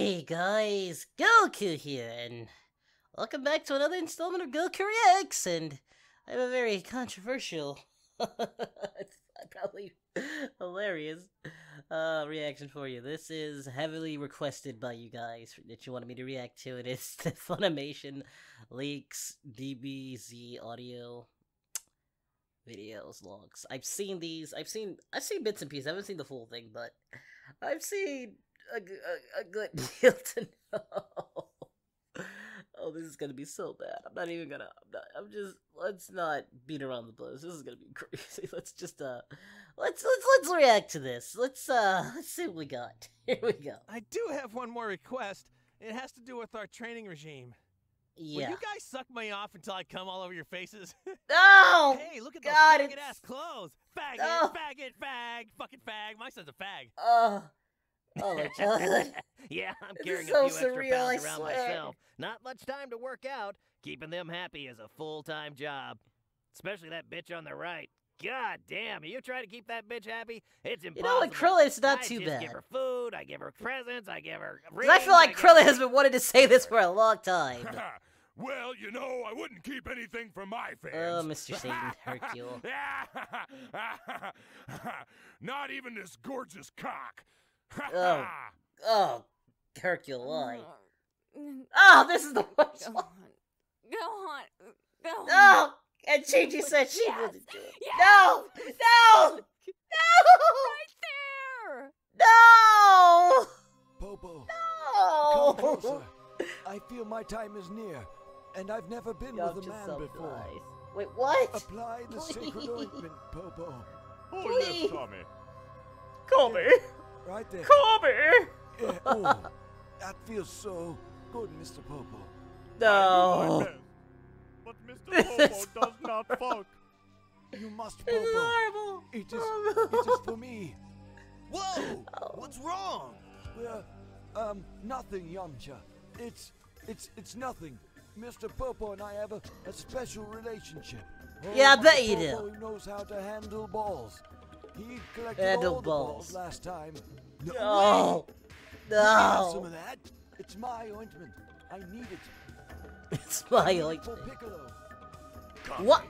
Hey guys, Goku here, and welcome back to another installment of Goku Reacts, and I have a very controversial, probably hilarious, reaction for you. This is heavily requested by you guys that you wanted me to react to, and it's the Funimation leaks DBZ audio videos, logs. I've seen bits and pieces. I haven't seen the full thing, but I've seen a good deal to know. Oh, this is gonna be so bad. Let's not beat around the bush. This is gonna be crazy. Let's just let's react to this. Let's see what we got. Here we go. I do have one more request. It has to do with our training regime. Yeah. Will you guys suck me off until I come all over your faces? No! Hey, look at those faggot ass clothes. Faggot, oh. Faggot, fag, fucking fag. My son's a fag. Oh my God. Yeah, I'm carrying so a few extra pounds around myself. Not much time to work out. Keeping them happy is a full-time job. Especially that bitch on the right. God damn, are you trying to keep that bitch happy? It's impossible. You know what, Krillin, it's not too bad. I give her food, I give her presents, I give her rings, I feel like Krillin has been wanting to say this for a long time. Well, you know, I wouldn't keep anything from my fans. Oh, Mr. Satan, Hercule. Not even this gorgeous cock. Oh, Hercule. Oh, this is the worst one. Go on. No! And Chi Chi said she wouldn't do it. Yes. No! No! No! Right there! No! Popo. No! Come closer. I feel my time is near, and I've never been with a man before. Nice. Wait, what? Apply the sacred ointment, Popo. Oh, yes, Tommy. Call me. Right there. Call me. Yeah, oh, that feels so good, Mr. Popo. No. But Mr. Popo does not fuck. You must, Popo. It's horrible. It is for me. Whoa! Oh. What's wrong? Well, nothing, Yamcha. It's nothing. Mr. Popo and I have a special relationship. Yeah, I bet you do. Popo knows how to handle balls. He collected all the balls last time. No! No! Some of that. It's my ointment. I need it. It's my ointment. What?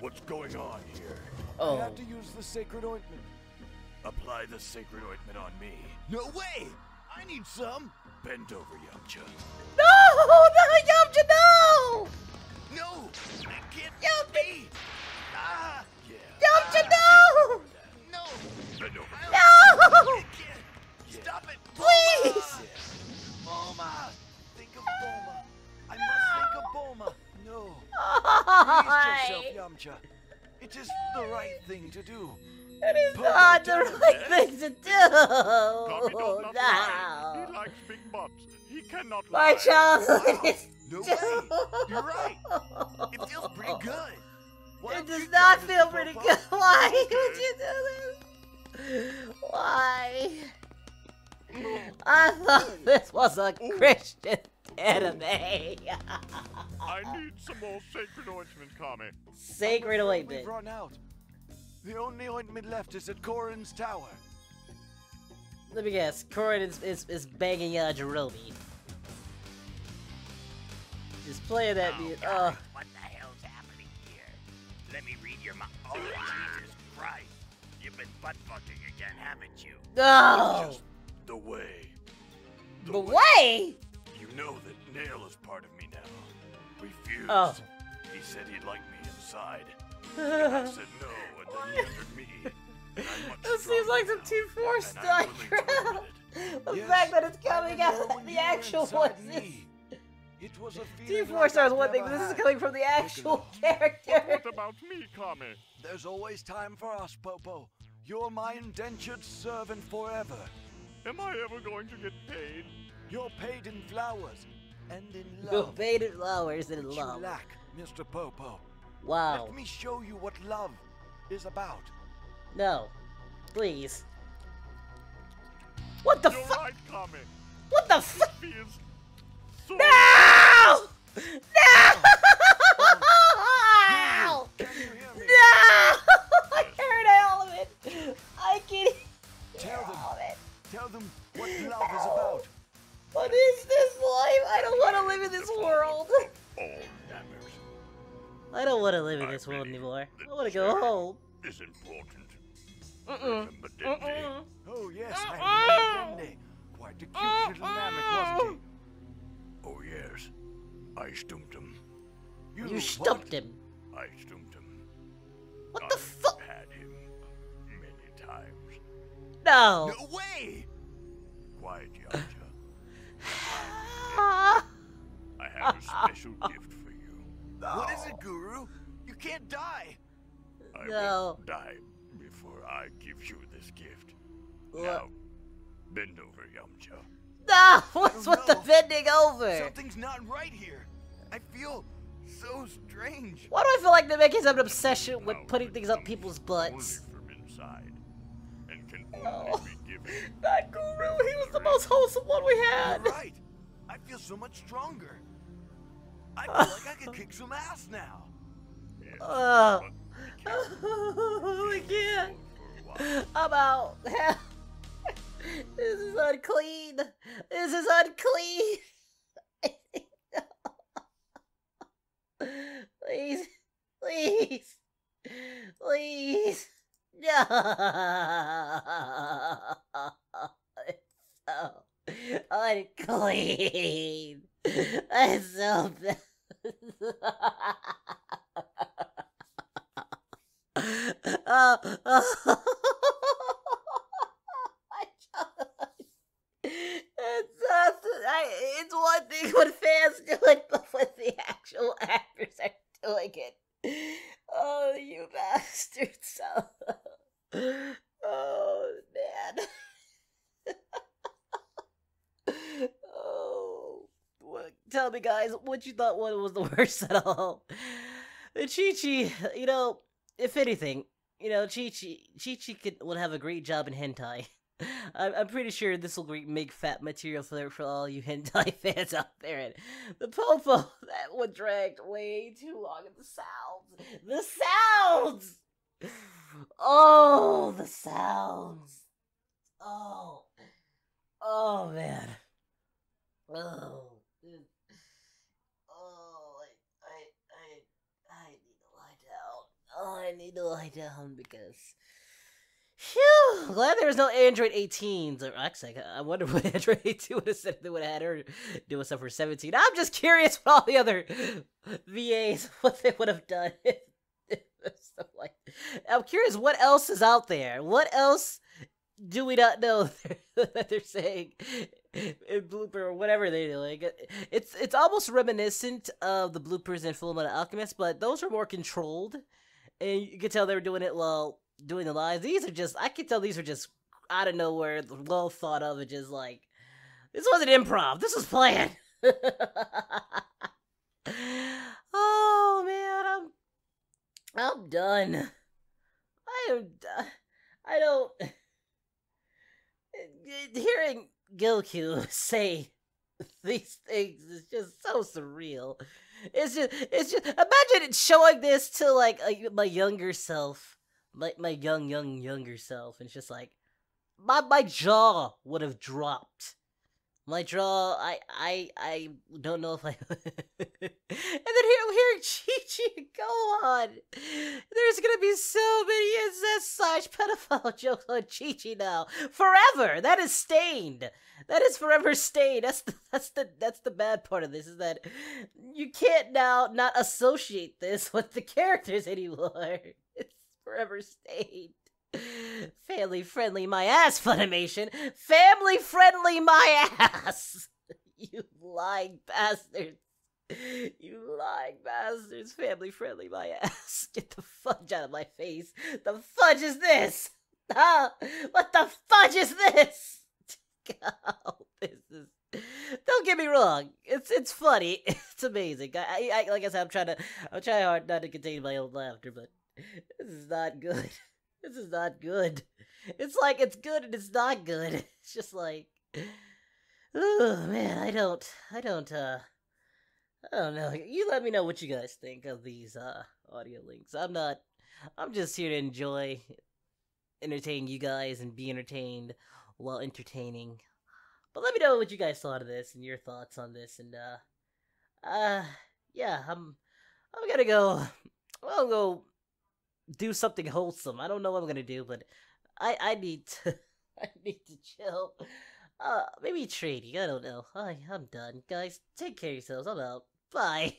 What's going on here? Oh. You have to use the sacred ointment. Apply the sacred ointment on me. No way! I need some. Bend over, Yamcha. No! No, Yamcha, no! No! I can't. Yamcha! Ah! Yeah. Yamcha, no! No! Bend over. No! Stop it! Please! Bulma! Think of Bulma. I must think of Bulma. No. Please yourself, Yamcha. It is the right thing to do. It is not the right thing to do! No! Lie. He likes big butts. He cannot lie. My childhood is You're right! It feels pretty good! It does not feel pretty good! Why would you do this? Why? I thought this was a Christian anime! I need some more sacred ointment, Kami. Sacred ointment. We've run out. The only ointment left is at Korin's tower. Let me guess, Korin is banging Jerobe. Just playing that music. Oh. What the hell's happening here? Let me read your mind. Oh, Jesus Christ. You've been butt-fucking again, haven't you? No! It's just the way. The way? You know that Nail is part of me now. Refused. Oh. He said he'd like me inside. And I said no, and then he entered me. This seems like some T4 stuff. The fact that it's coming out of the actual voices. T4 stars one thing, but this is coming from the actual character. What about me, Kami? There's always time for us, Popo. You're my indentured servant forever. Am I ever going to get paid? You're paid in flowers and in love. You're paid in flowers and in love. You lack, Mr. Popo. Wow. Let me show you what love is about. No. Please. What the fuck? Right, what the fuck? So no! No! No! Can you hear me? No! I heard all of it. I can hear all of it. Tell them what love is about. What want to live in this world anymore. I want to go home. Is important. Oh yes, I remember. Quite a cute little lamb, wasn't he? Oh yes, I stumped him. You stumped him. I stumped him. What the fuck? I've had him many times. No. No way. Quiet, Yamcha. I have a special gift for you. No. What is it, Guru? You can't die. No. I will die before I give you this gift. What? Now, bend over, Yamcha. No! What's with the bending over? Something's not right here. I feel so strange. Why do I feel like they're making an obsession with putting things up people's butts? From inside and can only be given. That Guru, he was the most wholesome one we had. You're right. I feel so much stronger. I feel like I could kick some ass now. Oh, I can't. I'm out. This is unclean. This is unclean. Please, please, please. No. It's so unclean. That's so bad. It's one thing when fans do it, but when the actual actors are doing it, oh, you bastards! Oh man! Oh, tell me, guys, what you thought one was the worst at all? Chi Chi, you know, if anything, you know, Chi Chi would have a great job in hentai. I'm pretty sure this will make fat material for all you hentai fans out there. And the Popo, that one dragged way too long. And the sounds! The sounds! Oh, the sounds! Oh. Oh, man. Oh. Oh, I need to lie down. Oh, I need to lie down because... Phew! Glad there was no Android 18s. Or actually, I wonder what Android 18 would have said if they would have had her doing stuff for 17. I'm just curious what all the other VAs, what they would have done. Stuff like that. I'm curious what else is out there. What else do we not know that they're saying in blooper or whatever they're doing? It's almost reminiscent of the bloopers in Full Metal Alchemist, but those are more controlled. And you can tell they were doing it well. Doing the lines, these are just, I can tell these are just out of nowhere, well thought of, and just like, this wasn't improv, this was planned. Oh man, I'm done. I am done. I don't, hearing Goku say these things is just so surreal. It's just, imagine showing this to like my younger self. My younger self, and it's just like my jaw would have dropped. My jaw, I don't know if I. And then hearing Chi Chi go on, there's gonna be so many incest/slash pedophile jokes on Chi Chi now forever. That is stained. That is forever stained. That's the bad part of this is that you can't now not associate this with the characters anymore. It's forever stayed. Family friendly my ass, Funimation. Family friendly my ass. You lying bastards. You lying bastards. Family friendly my ass. Get the fudge out of my face. The fudge is this. Huh? What the fudge is this? Oh, this is... Don't get me wrong. It's funny. It's amazing. I like I said, I'm trying hard not to contain my own laughter, but this is not good. This is not good. It's like it's good and it's not good. It's just like, oh man, I don't know. You let me know what you guys think of these audio links. I'm just here to enjoy, entertain you guys and be entertained while entertaining. But let me know what you guys thought of this and your thoughts on this. And yeah, I'm gonna go. I'll go do something wholesome. I don't know what I'm gonna do, but I need to chill. Maybe trading. I don't know. I'm done, guys. Take care of yourselves. I'm out. Bye.